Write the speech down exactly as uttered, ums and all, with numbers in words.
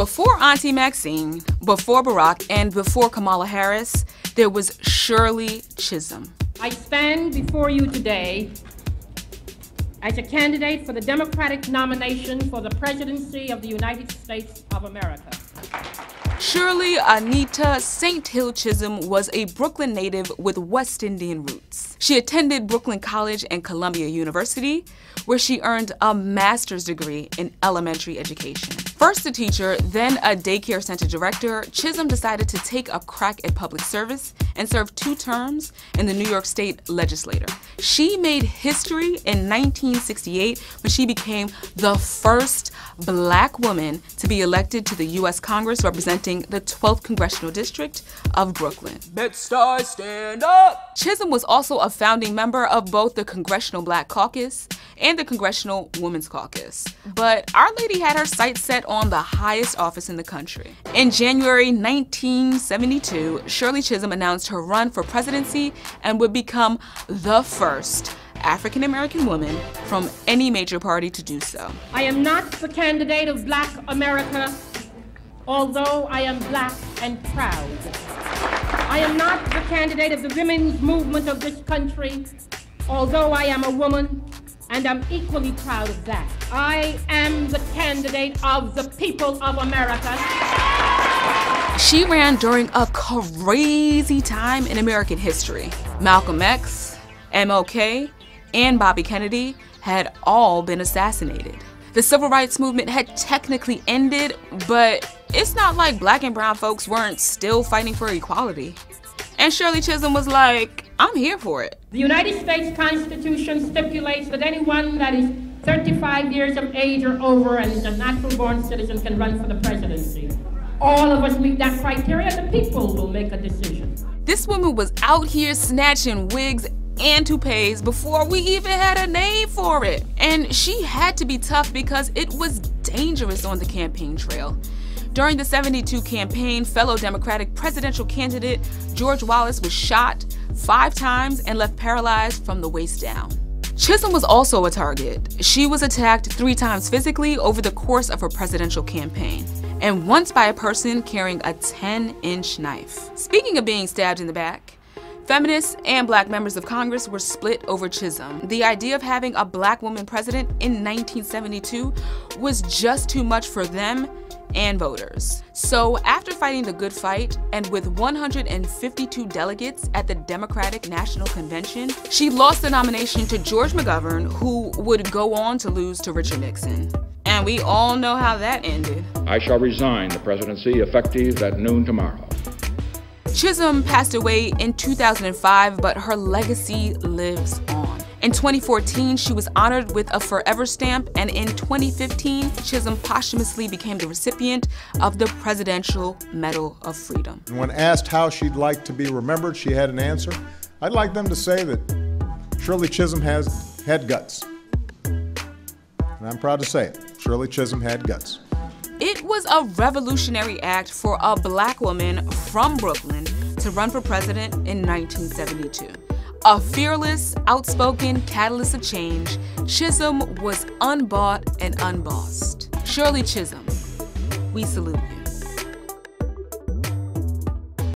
Before Auntie Maxine, before Barack, and before Kamala Harris, there was Shirley Chisholm. I stand before you today as a candidate for the Democratic nomination for the presidency of the United States of America. Shirley Anita Saint Hill Chisholm was a Brooklyn native with West Indian roots. She attended Brooklyn College and Columbia University, where she earned a master's degree in elementary education. First a teacher, then a daycare center director, Chisholm decided to take a crack at public service and served two terms in the New York State Legislature. She made history in nineteen sixty-eight when she became the first black woman to be elected to the U S Congress, representing the twelfth Congressional District of Brooklyn. Mid-Star, stand up! Chisholm was also a founding member of both the Congressional Black Caucus and the Congressional Women's Caucus. But Our Lady had her sights set on the highest office in the country. In January nineteen seventy-two, Shirley Chisholm announced her run for presidency and would become the first African-American woman from any major party to do so. I am not the candidate of Black America, although I am black and proud. I am not the candidate of the women's movement of this country, although I am a woman, and I'm equally proud of that. I am the candidate of the people of America. She ran during a crazy time in American history. Malcolm X, M L K, and Bobby Kennedy had all been assassinated. The civil rights movement had technically ended, but it's not like black and brown folks weren't still fighting for equality. And Shirley Chisholm was like, I'm here for it. The United States Constitution stipulates that anyone that is thirty-five years of age or over and is a natural-born citizen can run for the presidency. All of us meet that criteria. The people will make a decision. This woman was out here snatching wigs and toupees before we even had a name for it. And she had to be tough because it was dangerous on the campaign trail. During the seventy-two campaign, fellow Democratic presidential candidate George Wallace was shot five times and left paralyzed from the waist down. Chisholm was also a target. She was attacked three times physically over the course of her presidential campaign, and once by a person carrying a ten-inch knife. Speaking of being stabbed in the back, feminists and black members of Congress were split over Chisholm. The idea of having a black woman president in nineteen seventy-two was just too much for them and voters. So after fighting the good fight and with one hundred fifty-two delegates at the Democratic National Convention, she lost the nomination to George McGovern, who would go on to lose to Richard Nixon. And we all know how that ended. I shall resign the presidency effective at noon tomorrow. Chisholm passed away in two thousand five, but her legacy lives on. In twenty fourteen, she was honored with a Forever stamp, and in twenty fifteen, Chisholm posthumously became the recipient of the Presidential Medal of Freedom. When asked how she'd like to be remembered, she had an answer. I'd like them to say that Shirley Chisholm has had guts. And I'm proud to say it, Shirley Chisholm had guts. It was a revolutionary act for a black woman from Brooklyn to run for president in nineteen seventy-two. A fearless, outspoken catalyst of change, Chisholm was unbought and unbossed. Shirley Chisholm, we salute you.